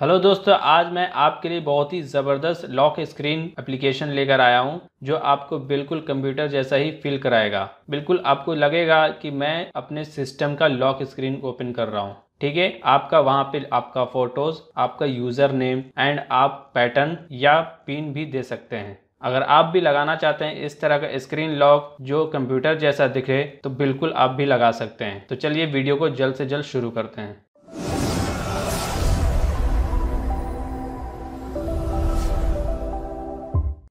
Hello दोस्तों, आज मैं आपके लिए बहुत ही ज़बरदस्त लॉक स्क्रीन एप्लीकेशन लेकर आया हूं जो आपको बिल्कुल कंप्यूटर जैसा ही फील कराएगा। बिल्कुल आपको लगेगा कि मैं अपने सिस्टम का लॉक स्क्रीन ओपन कर रहा हूं। ठीक है, आपका वहां पे आपका फोटोज़, आपका यूज़र नेम एंड आप पैटर्न या पिन भी दे सकते हैं। अगर आप भी लगाना चाहते हैं इस तरह का स्क्रीन लॉक जो कंप्यूटर जैसा दिखे, तो बिल्कुल आप भी लगा सकते हैं। तो चलिए वीडियो को जल्द से जल्द शुरू करते हैं।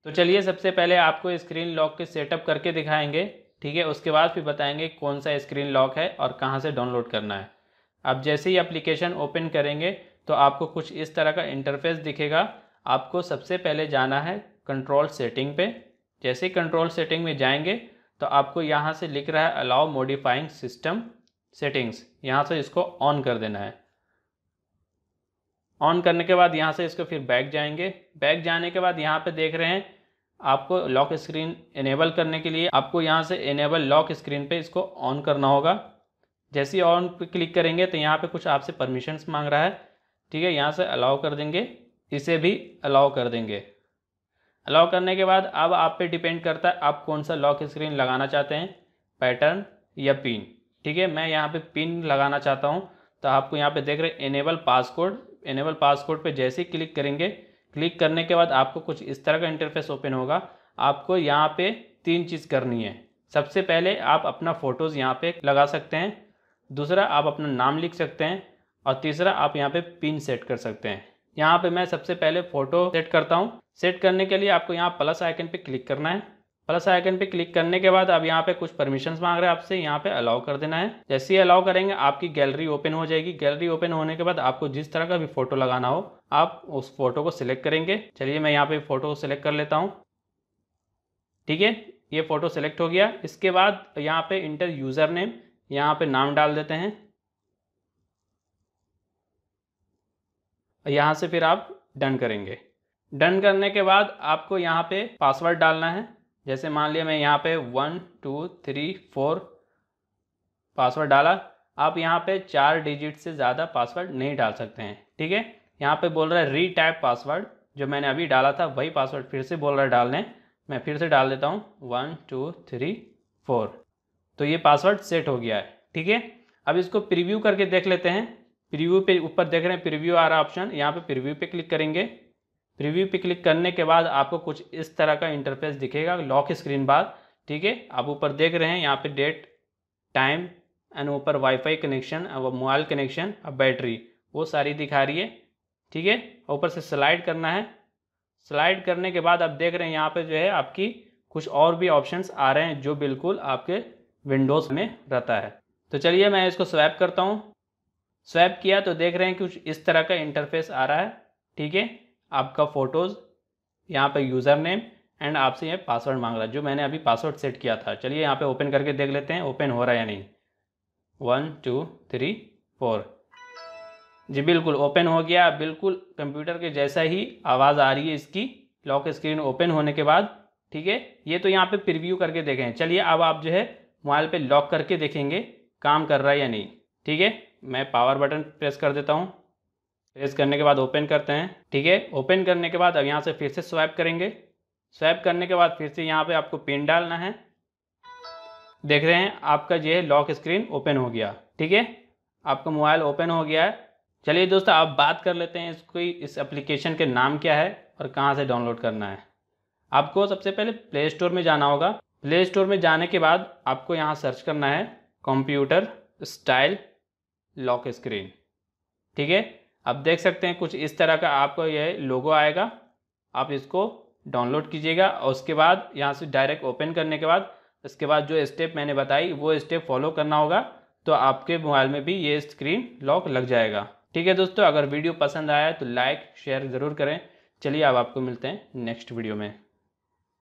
तो चलिए सबसे पहले आपको स्क्रीन लॉक के सेटअप करके दिखाएंगे, ठीक है। उसके बाद फिर बताएंगे कौन सा स्क्रीन लॉक है और कहाँ से डाउनलोड करना है। आप जैसे ही एप्लीकेशन ओपन करेंगे तो आपको कुछ इस तरह का इंटरफेस दिखेगा। आपको सबसे पहले जाना है कंट्रोल सेटिंग पे। जैसे ही कंट्रोल सेटिंग में जाएंगे तो आपको यहाँ से लिख रहा है अलाउ मॉडिफाइंग सिस्टम सेटिंग्स। यहाँ से इसको ऑन कर देना है। ऑन करने के बाद यहाँ से इसको फिर बैक जाएंगे। बैक जाने के बाद यहाँ पे देख रहे हैं आपको लॉक स्क्रीन इनेबल करने के लिए आपको यहाँ से इनेबल लॉक स्क्रीन पे इसको ऑन करना होगा। जैसे ही ऑन पे क्लिक करेंगे तो यहाँ पे कुछ आपसे परमिशंस मांग रहा है, ठीक है। यहाँ से अलाउ कर देंगे, इसे भी अलाउ कर देंगे। अलाउ करने के बाद अब आप पे डिपेंड करता है आप कौन सा लॉक स्क्रीन लगाना चाहते हैं, पैटर्न या पिन, ठीक है। मैं यहाँ पर पिन लगाना चाहता हूँ, तो आपको यहाँ पर देख रहे हैं इनेबल पासकोड। इनेबल पासकोड पे जैसे ही क्लिक करेंगे, क्लिक करने के बाद आपको कुछ इस तरह का इंटरफेस ओपन होगा। आपको यहाँ पे तीन चीज़ करनी है। सबसे पहले आप अपना फ़ोटोज़ यहाँ पे लगा सकते हैं, दूसरा आप अपना नाम लिख सकते हैं और तीसरा आप यहाँ पे पिन सेट कर सकते हैं। यहाँ पे मैं सबसे पहले फ़ोटो सेट करता हूँ। सेट करने के लिए आपको यहाँ प्लस आइकन पर क्लिक करना है। प्लस आइकन पे क्लिक करने के बाद अब यहाँ पे कुछ परमिशंस मांग रहे हैं आपसे, यहाँ पे अलाउ कर देना है। जैसे ही अलाउ करेंगे आपकी गैलरी ओपन हो जाएगी। गैलरी ओपन होने के बाद आपको जिस तरह का भी फोटो लगाना हो आप उस फोटो को सिलेक्ट करेंगे। चलिए मैं यहाँ पे फोटो सिलेक्ट कर लेता हूँ, ठीक है। ये फोटो सिलेक्ट हो गया। इसके बाद यहाँ पे इंटर यूज़र नेम, यहाँ पे नाम डाल देते हैं। यहाँ से फिर आप डन करेंगे। डन करने के बाद आपको यहाँ पे पासवर्ड डालना है। जैसे मान लिया मैं यहाँ पे 1 2 3 4 पासवर्ड डाला। आप यहाँ पे 4 डिजिट से ज़्यादा पासवर्ड नहीं डाल सकते हैं, ठीक है। यहाँ पे बोल रहा है री टाइप पासवर्ड, जो मैंने अभी डाला था वही पासवर्ड फिर से बोल रहा है डालने। मैं फिर से डाल देता हूँ 1 2 3 4। तो ये पासवर्ड सेट हो गया है, ठीक है। अब इसको प्रीव्यू करके देख लेते हैं। प्रीव्यू पे ऊपर देख रहे हैं प्रीव्यू आ रहा ऑप्शन, यहाँ पे प्रीव्यू पे क्लिक करेंगे। प्रीव्यू पे क्लिक करने के बाद आपको कुछ इस तरह का इंटरफेस दिखेगा लॉक स्क्रीन बार, ठीक है। आप ऊपर देख रहे हैं यहाँ पे डेट, टाइम एंड ऊपर वाईफाई कनेक्शन, मोबाइल कनेक्शन और बैटरी, वो सारी दिखा रही है, ठीक है। ऊपर से स्लाइड करना है। स्लाइड करने के बाद आप देख रहे हैं यहाँ पे जो है आपकी कुछ और भी ऑप्शंस आ रहे हैं जो बिल्कुल आपके विंडोज़ में रहता है। तो चलिए मैं इसको स्वैप करता हूँ। स्वैप किया तो देख रहे हैं कुछ इस तरह का इंटरफेस आ रहा है, ठीक है। आपका फ़ोटोज़, यहाँ पे यूज़र नेम एंड आपसे ये पासवर्ड मांग रहा है जो मैंने अभी पासवर्ड सेट किया था। चलिए यहाँ पे ओपन करके देख लेते हैं ओपन हो रहा है या नहीं। 1 2 3 4 जी, बिल्कुल ओपन हो गया। बिल्कुल कंप्यूटर के जैसा ही आवाज़ आ रही है इसकी लॉक स्क्रीन ओपन होने के बाद, ठीक है। ये तो यहाँ पे प्रीव्यू करके देखें। चलिए अब आप जो है मोबाइल पर लॉक करके देखेंगे काम कर रहा है या नहीं, ठीक है। मैं पावर बटन प्रेस कर देता हूँ। प्रेस करने के बाद ओपन करते हैं, ठीक है। ओपन करने के बाद अब यहाँ से फिर से स्वाइप करेंगे। स्वाइप करने के बाद फिर से यहाँ पे आपको पिन डालना है। देख रहे हैं आपका जो है लॉक स्क्रीन ओपन हो गया, ठीक है। आपका मोबाइल ओपन हो गया है। चलिए दोस्तों आप बात कर लेते हैं इसको, इस एप्लीकेशन के नाम क्या है और कहाँ से डाउनलोड करना है। आपको सबसे पहले प्ले स्टोर में जाना होगा। प्ले स्टोर में जाने के बाद आपको यहाँ सर्च करना है कंप्यूटर स्टाइल लॉक स्क्रीन, ठीक है। आप देख सकते हैं कुछ इस तरह का आपको यह लोगो आएगा। आप इसको डाउनलोड कीजिएगा और उसके बाद यहाँ से डायरेक्ट ओपन करने के बाद इसके बाद जो स्टेप मैंने बताई वो स्टेप फॉलो करना होगा, तो आपके मोबाइल में भी ये स्क्रीन लॉक लग जाएगा, ठीक है। दोस्तों अगर वीडियो पसंद आया तो लाइक शेयर ज़रूर करें। चलिए अब आपको मिलते हैं नेक्स्ट वीडियो में।